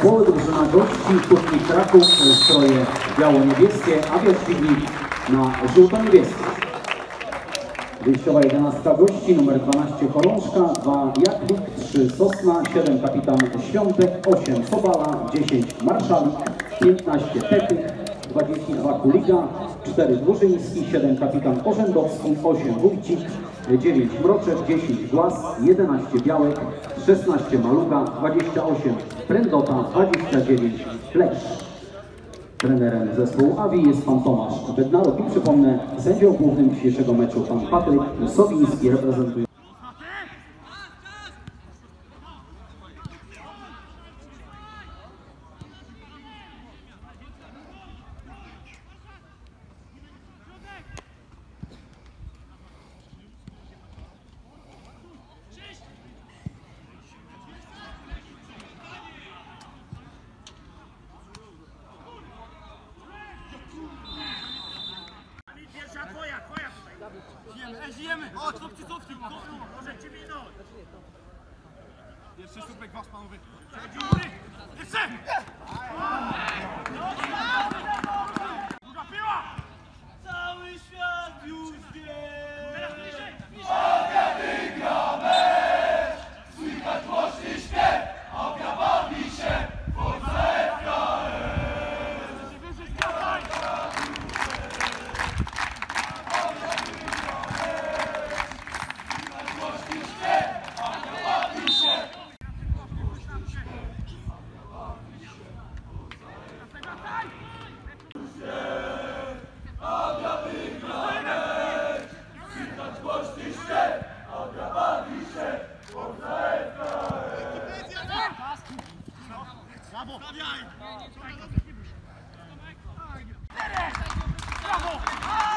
zespoły, drużyna gości, Hutnik Kraków, stroje biało-niebieskie, a wiatr na żółto-niebieskie. Wyjściowa 11 gości, numer 12 Chorążka, 2 Jakub, 3 Sosna, 7 Kapitanów Świątek, 8 Sobala, 10 Marszalik, 15 Petyk, 22 Kuliga, 4 Dłużyński, 7 Kapitan Orzędowski, 8 Wójcik, 9 Mroczek, 10 Głas, 11 Białek, 16 Maluga, 28 Prendota, 29 Lech. Trenerem zespołu AWI jest pan Tomasz Bednarow i przypomnę, sędzią głównym dzisiejszego meczu pan Patryk Sobiński reprezentuje. O, cofnij, może cię minąć. Jeszcze słupek was, panowie. Dziury! Jeszcze! Druga piła! Cały świat już wie. Teraz bliżej! Polska wygra mecz! Słychać głośny śpiew, Awia bawi się, Polska FKS! Brawo!